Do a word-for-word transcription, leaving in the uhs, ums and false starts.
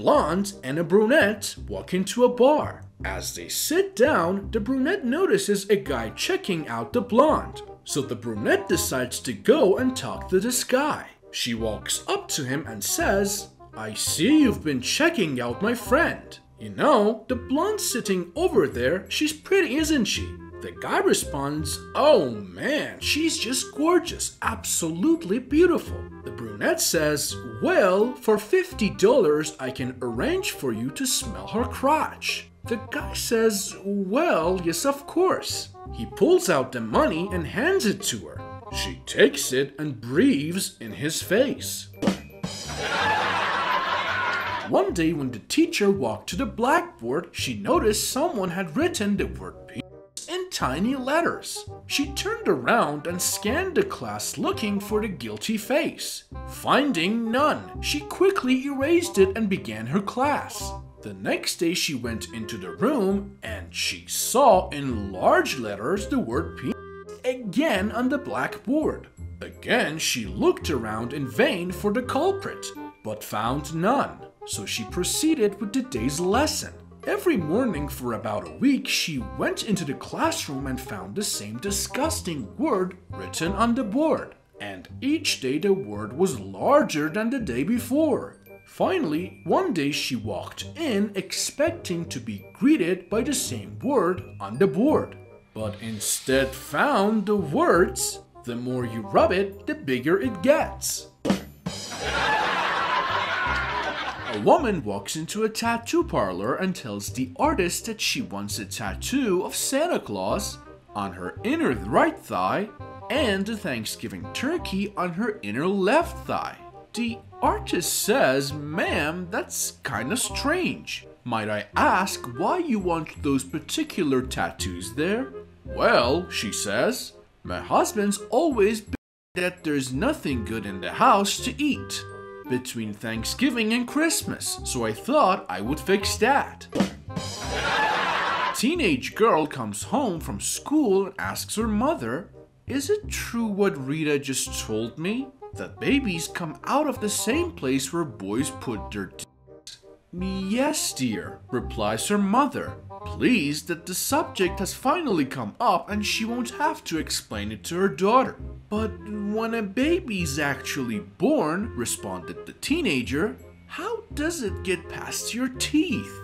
blonde and a brunette walk into a bar. As they sit down, the brunette notices a guy checking out the blonde, so the brunette decides to go and talk to this guy. She walks up to him and says, "I see you've been checking out my friend. You know, the blonde sitting over there, she's pretty, isn't she?" The guy responds, "Oh man, she's just gorgeous, absolutely beautiful." The brunette says, "Well, for fifty dollars I can arrange for you to smell her crotch." The guy says, "Well, yes, of course." He pulls out the money and hands it to her. She takes it and breathes in his face. One day when the teacher walked to the blackboard, she noticed someone had written the word penis in tiny letters. She turned around and scanned the class looking for the guilty face. Finding none, she quickly erased it and began her class. The next day she went into the room and she saw in large letters the word penis again on the blackboard. Again she looked around in vain for the culprit, but found none, so she proceeded with the day's lesson. Every morning for about a week she went into the classroom and found the same disgusting word written on the board, and each day the word was larger than the day before. Finally, one day she walked in expecting to be greeted by the same word on the board, but instead found the words, "The more you rub it, the bigger it gets." A woman walks into a tattoo parlor and tells the artist that she wants a tattoo of Santa Claus on her inner right thigh and a Thanksgiving turkey on her inner left thigh. The artist says, "Ma'am, that's kinda strange. Might I ask why you want those particular tattoos there?" "Well," she says, "my husband's always been that there's nothing good in the house to eat between Thanksgiving and Christmas, so I thought I would fix that." A teenage girl comes home from school and asks her mother, "Is it true what Rita just told me? That babies come out of the same place where boys put their dicks?" "Yes, dear," replies her mother, pleased that the subject has finally come up and she won't have to explain it to her daughter. "But when a baby's actually born," responded the teenager, "how does it get past your teeth?"